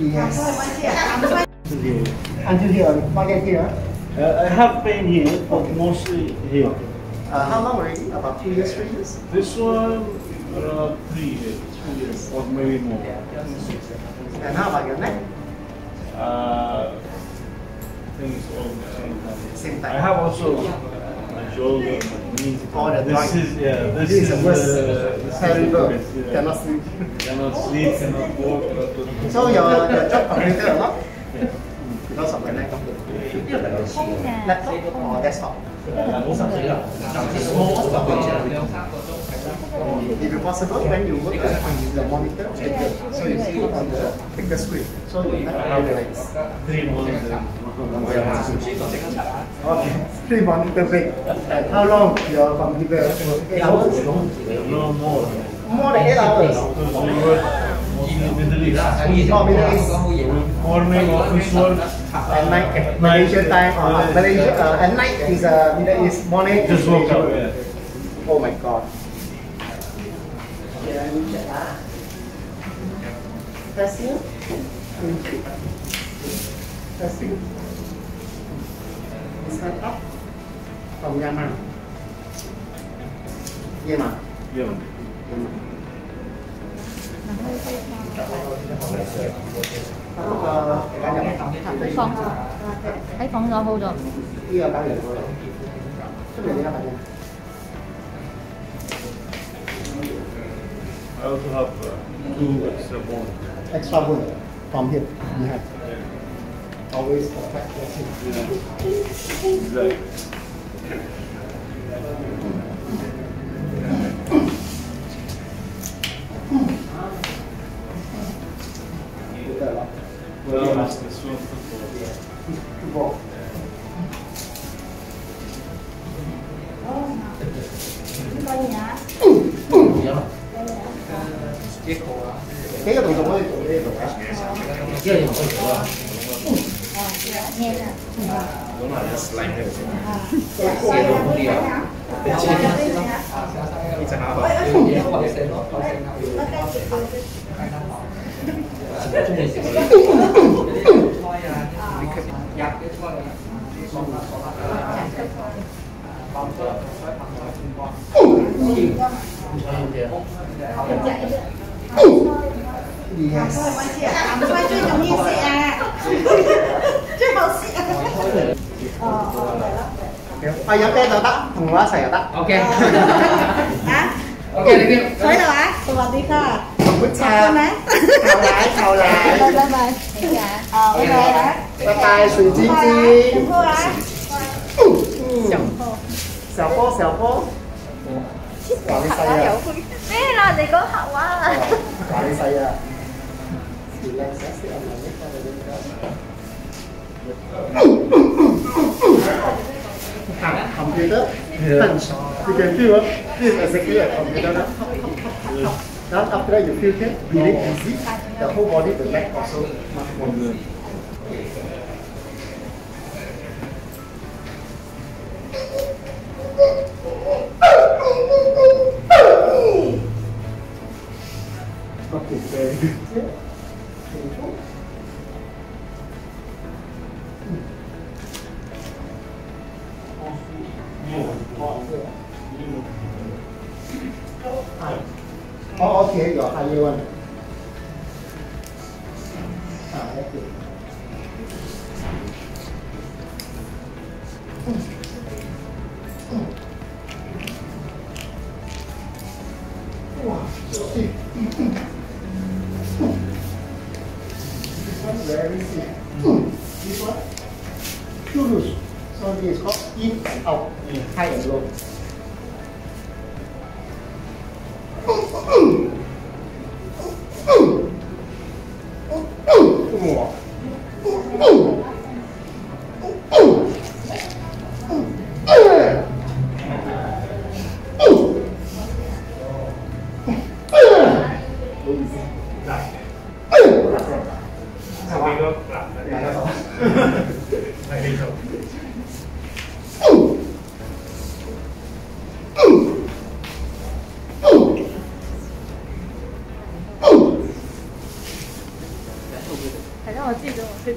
Yes. Until here, market here. I have been here, but mostly here. How long already? About 2 years, 3 years? This one, 3 years, 2 years, or maybe more. And how about your neck? Things all the same time. I have also my shoulder, my knee. Oh, this is, yeah, this is terrible. Yeah. Cannot sleep. Cannot walk, cannot do anything. So your job computer a lot? Because of the neck of the laptop or desktop? If it's possible, when you work on the monitor, so you see on the bigger screen. So you have like 3 monitors. Okay, 3 monitors. And how long your computer? 8 hours? No, more. More than 8 hours. Morning office work, at night Malaysia time, Malaysia at night is Middle East, morning. Just woke up. Yeah. Oh my god. That's you. That's you. Is that up? From Yemen. Yemen. Yemen.喺房咗 hold 咗。呢個搞完咗啦，出嚟你睇下先。I also have 2 extra bones. Extra bone from here behind. Always protect yourself. Exactly. Well, that's the swim football. Computer, you can feel this as a clear computer. Now after you feel it, breathe easy, the whole body, the neck also much more good. Okay, very good. Oh, okay, your higher one. That's it. Wow, see. This one very sick. This one, too loose. So this is called in and out, high and low. 让我自己跟我睡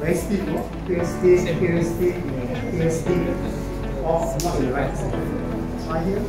Resting, or not relaxing. Right here.